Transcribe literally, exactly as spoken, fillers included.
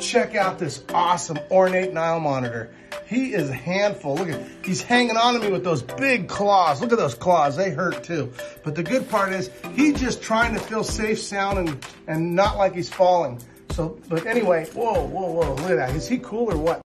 Check out this awesome ornate Nile monitor. He is a handful. Look at, he's hanging on to me with those big claws. Look at those claws, they hurt too. But the good part is, he's just trying to feel safe, sound, and, and not like he's falling. So, but anyway, whoa, whoa, whoa, look at that. Is he cool or what?